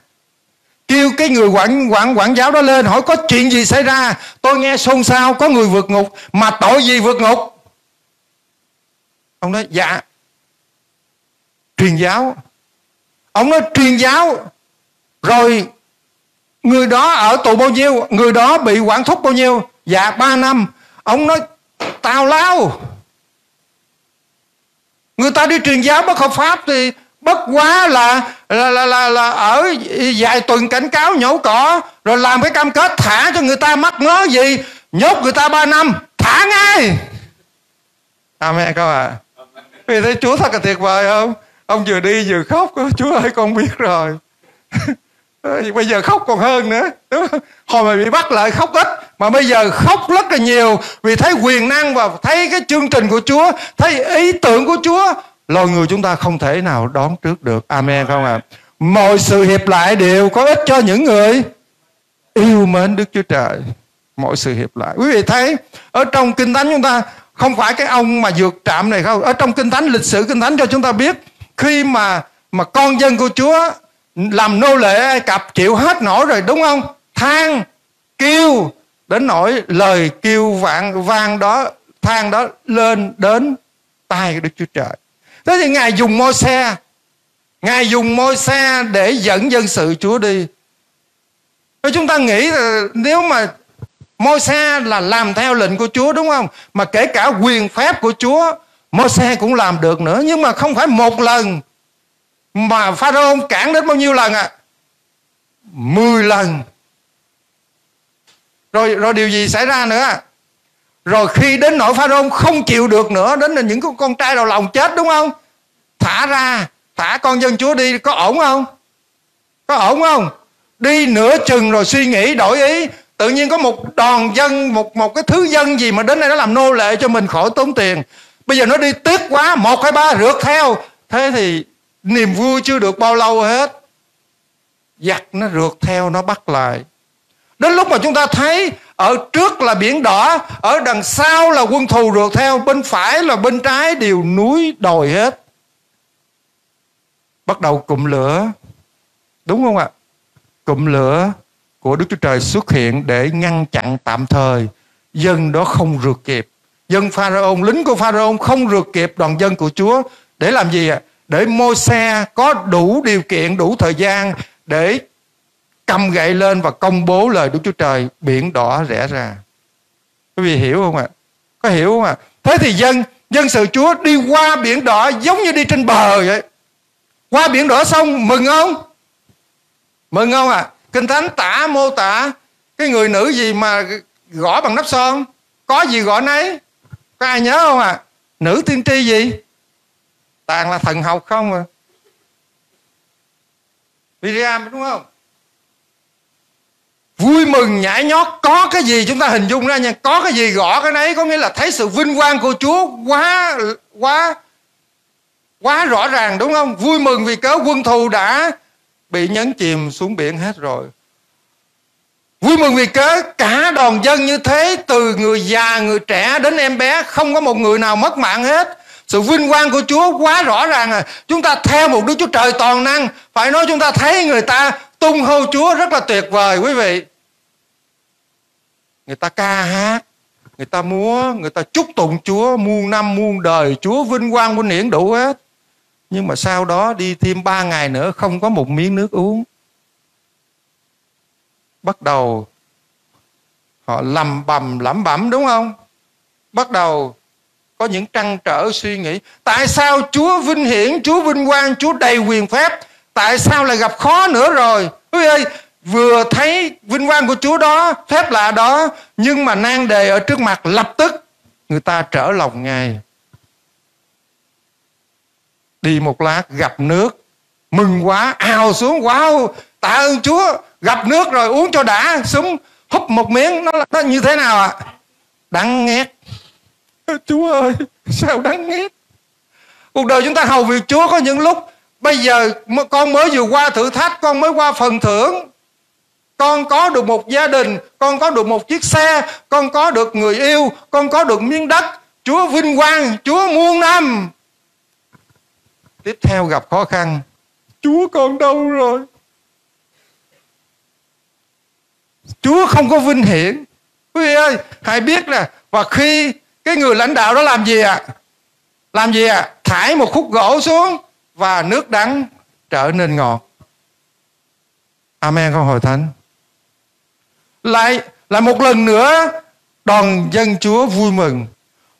Kêu cái người quản quản quản giáo đó lên hỏi có chuyện gì xảy ra. Tôi nghe xôn xao có người vượt ngục, mà tội gì vượt ngục? Ông nói dạ truyền giáo. Ông nói truyền giáo rồi người đó ở tù bao nhiêu, người đó bị quản thúc bao nhiêu? Dạ ba năm. Ông nói tào lao, người ta đi truyền giáo bất hợp pháp thì bất quá là là, là là là ở vài tuần cảnh cáo nhổ cỏ rồi làm cái cam kết thả cho người ta, mắc ngớ gì, nhốt người ta ba năm thả ngay. Amen các bạn. Vì thấy Chúa thật là tuyệt vời không? Ông vừa đi vừa khóc, Chúa ơi con biết rồi. Bây giờ khóc còn hơn nữa, đúng không? Hồi mà bị bắt lại khóc ít, mà bây giờ khóc rất là nhiều, vì thấy quyền năng và thấy cái chương trình của Chúa, thấy ý tưởng của Chúa, loài người chúng ta không thể nào đoán trước được. Amen không ạ? À? Mọi sự hiệp lại đều có ích cho những người yêu mến Đức Chúa Trời. Mọi sự hiệp lại. Quý vị thấy ở trong Kinh Thánh chúng ta, không phải cái ông mà dược trạm này không, ở trong Kinh Thánh, lịch sử Kinh Thánh cho chúng ta biết, khi mà mà con dân của Chúa làm nô lệ Ai Cập chịu hết nổi rồi, đúng không? Than kêu đến nỗi lời kêu vạn vang đó, than đó lên đến tai của Đức Chúa Trời. Thế thì Ngài dùng Môi-se, Ngài dùng Môi-se để dẫn dân sự Chúa đi. Nếu chúng ta nghĩ là nếu mà Môi-se là làm theo lệnh của Chúa, đúng không? Mà kể cả quyền phép của Chúa Môi-se cũng làm được nữa. Nhưng mà không phải một lần, mà Pha-ra-ôn cản đến bao nhiêu lần ạ? À? Mười lần. Rồi rồi điều gì xảy ra nữa? Rồi khi đến nỗi Pha-ra-ôn không chịu được nữa, đến là những con trai đầu lòng chết, đúng không? Thả ra, thả con dân Chúa đi, có ổn không? Có ổn không? Đi nửa chừng rồi suy nghĩ đổi ý, tự nhiên có một đoàn dân, một một cái thứ dân gì mà đến đây nó làm nô lệ cho mình khỏi tốn tiền. Bây giờ nó đi tiếc quá, một hai ba rượt theo. Thế thì niềm vui chưa được bao lâu hết, giặc nó rượt theo, nó bắt lại. Đến lúc mà chúng ta thấy ở trước là biển đỏ, ở đằng sau là quân thù rượt theo, bên phải là bên trái đều núi đồi hết. Bắt đầu cụm lửa, đúng không ạ? Cụm lửa của Đức Chúa Trời xuất hiện để ngăn chặn tạm thời. Dân đó không rượt kịp, dân Pha-ra-ôn, lính của Pha-ra-ôn không rượt kịp đoàn dân của Chúa. Để làm gì ạ? Để Môi-se có đủ điều kiện, đủ thời gian để cầm gậy lên và công bố lời Đức Chúa Trời, biển đỏ rẽ ra. Quý vị hiểu không ạ? Có hiểu không ạ? Thế thì dân dân sự Chúa đi qua biển đỏ giống như đi trên bờ vậy. Qua biển đỏ xong mừng không? Mừng không ạ? À? Kinh Thánh tả mô tả cái người nữ gì mà gõ bằng nắp son, có gì gõ nấy. Có ai nhớ không ạ? À? Nữ tiên tri gì? Tàn là thần học không à? Miriam đúng không? Vui mừng nhảy nhót, có cái gì chúng ta hình dung ra nha, có cái gì gõ cái nấy, có nghĩa là thấy sự vinh quang của Chúa quá quá quá rõ ràng, đúng không? Vui mừng vì cớ quân thù đã bị nhấn chìm xuống biển hết rồi. Vui mừng vì cớ cả đoàn dân như thế, từ người già, người trẻ đến em bé, không có một người nào mất mạng hết. Sự vinh quang của Chúa quá rõ ràng à. Chúng ta theo một Đức Chúa Trời toàn năng, phải nói chúng ta thấy người ta tung hô Chúa rất là tuyệt vời quý vị. Người ta ca hát, người ta múa, người ta chúc tụng Chúa muôn năm muôn đời, Chúa vinh quang vinh hiển đủ hết. Nhưng mà sau đó đi thêm ba ngày nữa không có một miếng nước uống. bắt đầu họ lầm bầm lẩm bẩm, đúng không? Bắt đầu có những trăn trở suy nghĩ, tại sao Chúa vinh hiển, Chúa vinh quang, Chúa đầy quyền phép, tại sao lại gặp khó nữa rồi? Quý vị ơi, vừa thấy vinh quang của Chúa đó, phép lạ đó, nhưng mà nan đề ở trước mặt, lập tức người ta trở lòng Ngài. Đi một lát gặp nước, mừng quá, ào xuống, wow, tạ ơn Chúa, gặp nước rồi uống cho đã, xuống húp một miếng, nó, nó như thế nào ạ? À? Đắng nghét. Chúa ơi, sao đắng nghét. Cuộc đời chúng ta hầu việc Chúa có những lúc, bây giờ con mới vừa qua thử thách, con mới qua phần thưởng, con có được một gia đình, con có được một chiếc xe, con có được người yêu, con có được miếng đất, Chúa vinh quang, Chúa muôn năm. Tiếp theo gặp khó khăn, Chúa con đâu rồi? Chúa không có vinh hiển. Quý vị ơi, hãy biết là, và khi cái người lãnh đạo đó làm gì ạ? À? Làm gì ạ? À? Thải một khúc gỗ xuống và nước đắng trở nên ngọt. Amen không hội thánh? Lại là một lần nữa đoàn dân Chúa vui mừng.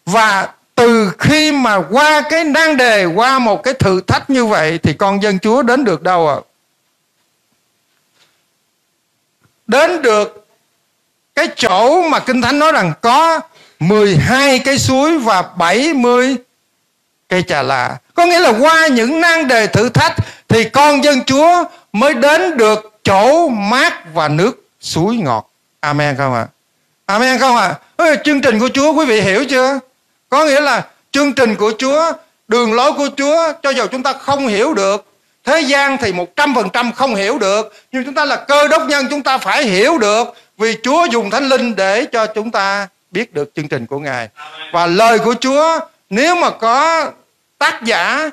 Và từ khi mà qua cái nan đề, qua một cái thử thách như vậy thì con dân Chúa đến được đâu ạ? À? Đến được cái chỗ mà Kinh Thánh nói rằng có mười hai cái suối và bảy mươi cây trà lạ. Có nghĩa là qua những nan đề thử thách thì con dân Chúa mới đến được chỗ mát và nước suối ngọt. Amen không ạ? À? Amen không ạ? À? Chương trình của Chúa, quý vị hiểu chưa? Có nghĩa là chương trình của Chúa, đường lối của Chúa, cho dù chúng ta không hiểu được, thế gian thì một trăm phần trăm không hiểu được, nhưng chúng ta là cơ đốc nhân, chúng ta phải hiểu được, vì Chúa dùng Thánh Linh để cho chúng ta biết được chương trình của Ngài. Và lời của Chúa, nếu mà có tác giả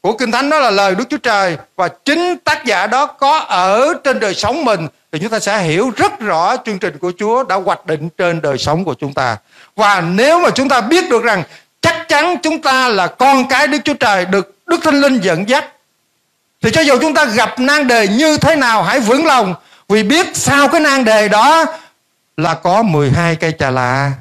của Kinh Thánh đó là lời Đức Chúa Trời, và chính tác giả đó có ở trên đời sống mình, thì chúng ta sẽ hiểu rất rõ chương trình của Chúa đã hoạch định trên đời sống của chúng ta. Và nếu mà chúng ta biết được rằng chắc chắn chúng ta là con cái Đức Chúa Trời, được Đức Thánh Linh dẫn dắt, thì cho dù chúng ta gặp nan đề như thế nào, hãy vững lòng, vì biết sau cái nan đề đó là có mười hai cây trà lạ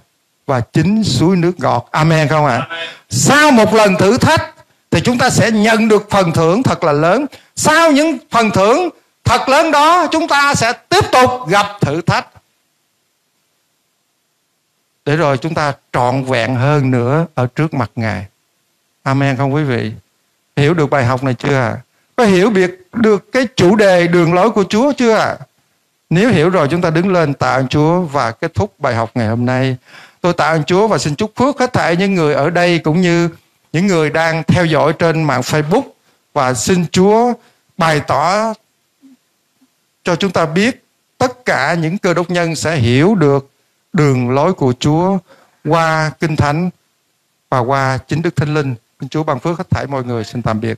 và chín suối nước ngọt. Amen không ạ? À? Sau một lần thử thách thì chúng ta sẽ nhận được phần thưởng thật là lớn. Sau những phần thưởng thật lớn đó, chúng ta sẽ tiếp tục gặp thử thách, để rồi chúng ta trọn vẹn hơn nữa ở trước mặt Ngài. Amen không quý vị? Hiểu được bài học này chưa ạ? Có hiểu biết được cái chủ đề đường lối của Chúa chưa ạ? Nếu hiểu rồi, chúng ta đứng lên tạ ơn Chúa và kết thúc bài học ngày hôm nay. Tôi tạ ơn Chúa và xin chúc phước hết thảy những người ở đây cũng như những người đang theo dõi trên mạng Facebook, và xin Chúa bày tỏ cho chúng ta biết tất cả những cơ đốc nhân sẽ hiểu được đường lối của Chúa qua Kinh Thánh và qua chính Đức Thánh Linh. Xin Chúa ban phước hết thảy mọi người. Xin tạm biệt.